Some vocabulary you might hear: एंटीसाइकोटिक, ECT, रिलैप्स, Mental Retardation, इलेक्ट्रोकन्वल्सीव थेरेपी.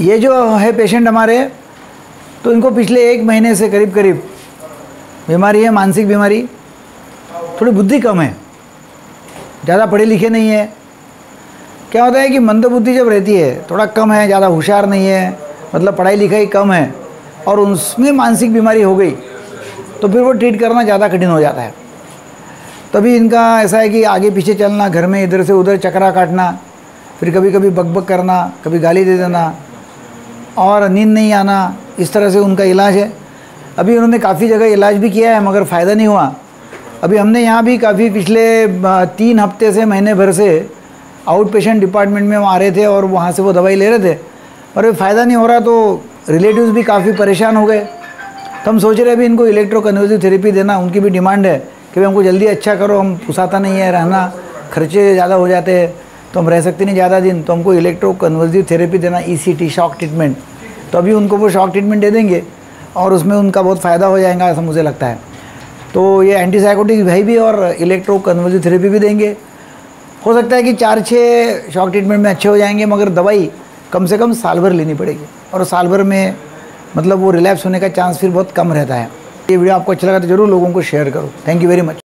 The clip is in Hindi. ये जो है पेशेंट हमारे, तो इनको पिछले एक महीने से करीब करीब बीमारी है, मानसिक बीमारी। थोड़ी बुद्धि कम है, ज़्यादा पढ़े लिखे नहीं है। क्या होता है कि मंदबुद्धि जब रहती है, थोड़ा कम है, ज़्यादा होशियार नहीं है, मतलब पढ़ाई लिखाई कम है, और उसमें मानसिक बीमारी हो गई तो फिर वो ट्रीट करना ज़्यादा कठिन हो जाता है। तभी इनका ऐसा है कि आगे पीछे चलना, घर में इधर से उधर चकरा काटना, फिर कभी कभी बकबक करना, कभी गाली दे देना और नींद नहीं आना। इस तरह से उनका इलाज है। अभी उन्होंने काफ़ी जगह इलाज भी किया है मगर फ़ायदा नहीं हुआ। अभी हमने यहाँ भी काफ़ी पिछले 3 हफ्ते से, महीने भर से आउट पेशेंट डिपार्टमेंट में आ रहे थे और वहाँ से वो दवाई ले रहे थे और फ़ायदा नहीं हो रहा, तो रिलेटिव्स भी काफ़ी परेशान हो गए। तो हम सोच रहे अभी इनको इलेक्ट्रोकन्वल्सीव थेरेपी देना। उनकी भी डिमांड है कि हमको जल्दी अच्छा करो, हम फुसाता नहीं है रहना, खर्चे ज़्यादा हो जाते हैं तो हम रह सकते नहीं ज़्यादा दिन, तो हमको इलेक्ट्रोकन्वल्सीव थेरेपी देना, ECT शॉक ट्रीटमेंट। तो अभी उनको वो शॉक ट्रीटमेंट दे देंगे और उसमें उनका बहुत फ़ायदा हो जाएगा, ऐसा मुझे लगता है। तो ये एंटीसाइकोटिक भी और इलेक्ट्रोकन्वल्सीव थेरेपी भी देंगे। हो सकता है कि 4-6 शॉक ट्रीटमेंट में अच्छे हो जाएंगे, मगर दवाई कम से कम साल भर लेनी पड़ेगी और साल भर में मतलब वो रिलैप्स होने का चांस फिर बहुत कम रहता है। ये वीडियो आपको अच्छा लगा तो ज़रूर लोगों को शेयर करो। Thank you very much.